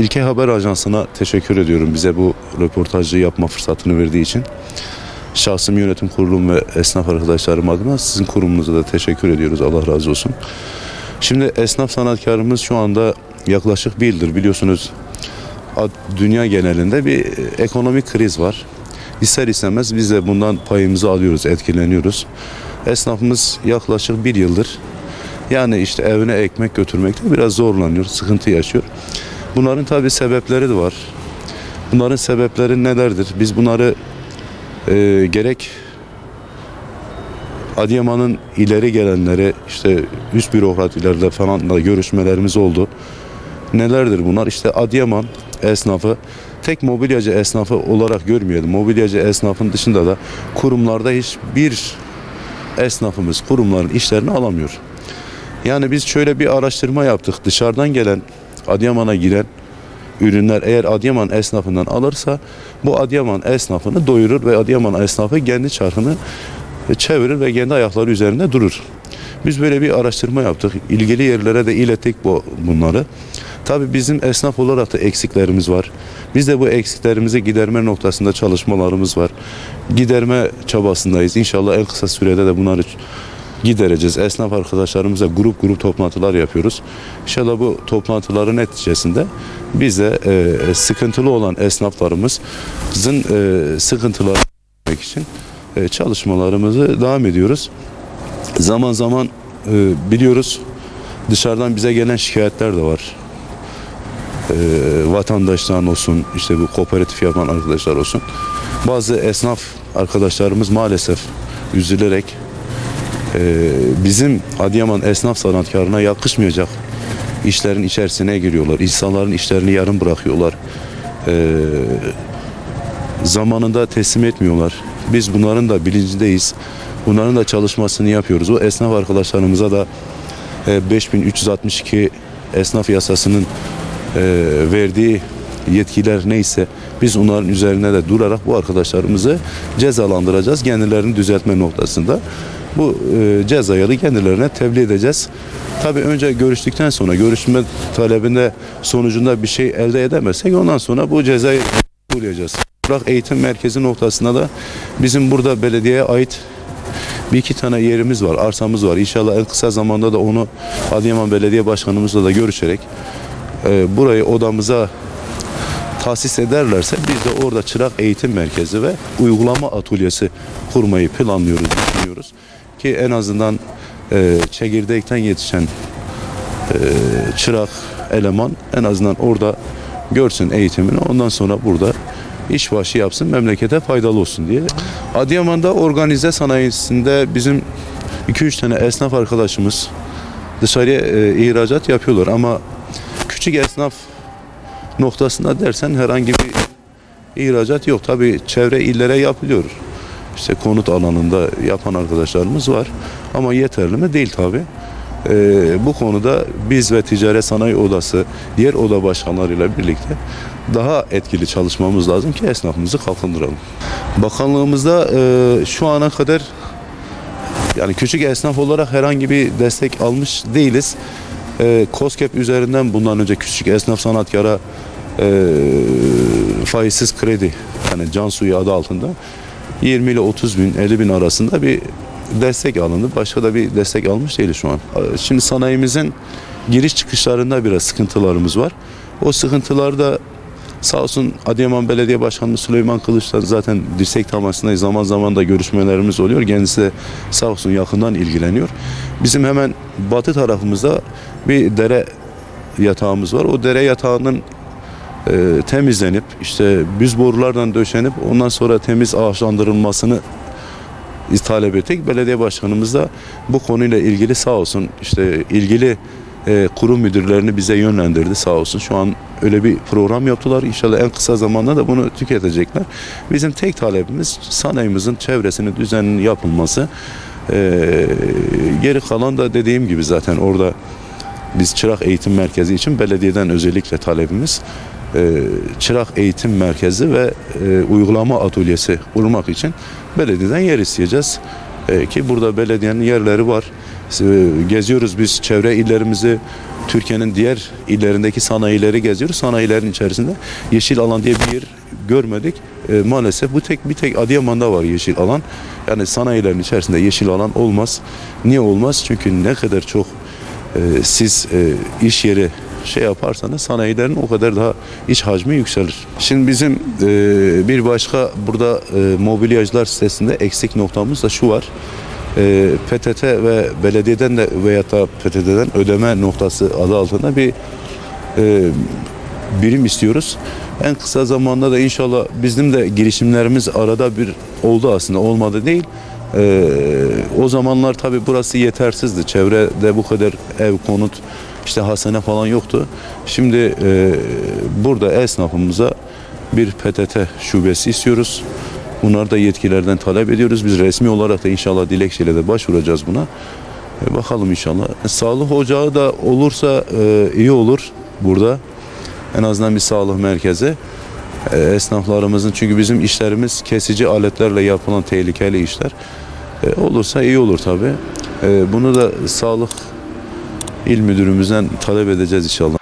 İlke Haber Ajansı'na teşekkür ediyorum bize bu röportajı yapma fırsatını verdiği için. Şahsım, yönetim kurulum ve esnaf arkadaşlarım adına sizin kurumunuza da teşekkür ediyoruz. Allah razı olsun. Şimdi esnaf sanatkarımız şu anda yaklaşık bir yıldır biliyorsunuz dünya genelinde bir ekonomik kriz var. İster istemez biz de bundan payımızı alıyoruz, etkileniyoruz. Esnafımız yaklaşık bir yıldır yani işte evine ekmek götürmekte biraz zorlanıyor, sıkıntı yaşıyor. Bunların tabii sebepleri de var. Bunların sebepleri nelerdir? Biz bunları gerek Adıyaman'ın ileri gelenleri, işte üst bürokratilerle falan da görüşmelerimiz oldu. Nelerdir bunlar? İşte Adıyaman esnafı tek mobilyacı esnafı olarak görmeyelim. Mobilyacı esnafın dışında da kurumlarda hiçbir esnafımız kurumların işlerini alamıyor. Yani biz şöyle bir araştırma yaptık. Dışarıdan gelen, Adıyaman'a giren ürünler eğer Adıyaman esnafından alırsa bu Adıyaman esnafını doyurur ve Adıyaman esnafı kendi çarkını çevirir ve kendi ayakları üzerinde durur. Biz böyle bir araştırma yaptık. İlgili yerlere de ilettik bunları. Tabii bizim esnaf olarak da eksiklerimiz var. Biz de bu eksiklerimizi giderme noktasında çalışmalarımız var. Giderme çabasındayız. İnşallah en kısa sürede de bunları gidereceğiz. Esnaf arkadaşlarımızla grup grup toplantılar yapıyoruz. İnşallah bu toplantıların neticesinde biz de sıkıntılı olan esnaflarımızın sıkıntıları çözmek için çalışmalarımızı devam ediyoruz. Zaman zaman biliyoruz dışarıdan bize gelen şikayetler de var. Vatandaştan olsun, işte bu kooperatif yapan arkadaşlar olsun. Bazı esnaf arkadaşlarımız maalesef üzülerek bizim Adıyaman esnaf sanatkarına yakışmayacak işlerin içerisine giriyorlar. İnsanların işlerini yarım bırakıyorlar. Zamanında teslim etmiyorlar. Biz bunların da bilincindeyiz. Bunların da çalışmasını yapıyoruz. O esnaf arkadaşlarımıza da 5362 esnaf yasasının verdiği yetkiler neyse biz onların üzerine de durarak bu arkadaşlarımızı cezalandıracağız. Kendilerini düzeltme noktasında bu cezayı da kendilerine tebliğ edeceğiz. Tabii önce görüştükten sonra görüşme talebinde sonucunda bir şey elde edemezsek ondan sonra bu cezayı uygulayacağız. Burak Eğitim Merkezi noktasında da bizim burada belediyeye ait bir iki tane yerimiz var, arsamız var. İnşallah en kısa zamanda da onu Adıyaman Belediye Başkanımızla da görüşerek burayı odamıza tahsis ederlerse biz de orada çırak eğitim merkezi ve uygulama atölyesi kurmayı planlıyoruz, düşünüyoruz. Ki en azından çekirdekten yetişen çırak eleman en azından orada görsün eğitimini, ondan sonra burada işbaşı yapsın, memlekete faydalı olsun diye. Adıyaman'da organize sanayisinde bizim 2-3 tane esnaf arkadaşımız dışarıya ihracat yapıyorlar ama küçük esnaf noktasında dersen herhangi bir ihracat yok. Tabii çevre illere yapılıyor. İşte konut alanında yapan arkadaşlarımız var ama yeterli mi? Değil tabii. Bu konuda biz ve Ticaret Sanayi Odası diğer oda başkanlarıyla birlikte daha etkili çalışmamız lazım ki esnafımızı kalkındıralım. Bakanlığımızda şu ana kadar yani küçük esnaf olarak herhangi bir destek almış değiliz. KOSGEB üzerinden bundan önce küçük esnaf sanatkara faizsiz kredi yani Cansu'yu adı altında 20 ile 30 bin 50 bin arasında bir destek alındı. Başka da bir destek almış değiliz şu an. Şimdi sanayimizin giriş çıkışlarında biraz sıkıntılarımız var. O sıkıntılar da sağ olsun Adıyaman Belediye Başkanı Süleyman Kılıç'tan zaten dirsek temasındayız. Zaman zaman da görüşmelerimiz oluyor. Kendisi de sağ olsun yakından ilgileniyor. Bizim hemen batı tarafımızda bir dere yatağımız var. O dere yatağının temizlenip işte büz borulardan döşenip ondan sonra temiz ağaçlandırılmasını talep ettik. Belediye Başkanımız da bu konuyla ilgili sağ olsun işte ilgili kurum müdürlerini bize yönlendirdi sağ olsun. Şu an öyle bir program yaptılar. İnşallah en kısa zamanda da bunu tüketecekler. Bizim tek talebimiz sanayimizin çevresinin düzeninin yapılması. Geri kalan da dediğim gibi zaten orada biz çırak eğitim merkezi için belediyeden özellikle talebimiz çırak eğitim merkezi ve uygulama atölyesi kurmak için belediyeden yer isteyeceğiz. Ki burada belediyenin yerleri var. geziyoruz biz çevre illerimizi, Türkiye'nin diğer illerindeki sanayileri geziyoruz. Sanayilerin içerisinde yeşil alan diye bir yer görmedik. Maalesef bu bir tek Adıyaman'da var yeşil alan. Yani sanayilerin içerisinde yeşil alan olmaz. Niye olmaz? Çünkü ne kadar çok siz iş yeri şey yaparsanız sanayilerin o kadar daha iç hacmi yükselir. Şimdi bizim bir başka burada mobilyacılar sitesinde eksik noktamız da şu var. PTT ve belediyeden de veyahut da PTT'den ödeme noktası adı altında bir birim istiyoruz. En kısa zamanda da inşallah bizim de girişimlerimiz arada bir oldu aslında, olmadı değil. O zamanlar tabii burası yetersizdi. Çevrede bu kadar ev, konut, işte hastane falan yoktu. Şimdi burada esnafımıza bir PTT şubesi istiyoruz. Bunları da yetkilerden talep ediyoruz. Biz resmi olarak da inşallah dilekçeyle de başvuracağız buna. Bakalım inşallah. Sağlık ocağı da olursa iyi olur burada. En azından bir sağlık merkezi. Esnaflarımızın, çünkü bizim işlerimiz kesici aletlerle yapılan tehlikeli işler. Olursa iyi olur tabii. Bunu da sağlık il müdürümüzden talep edeceğiz inşallah.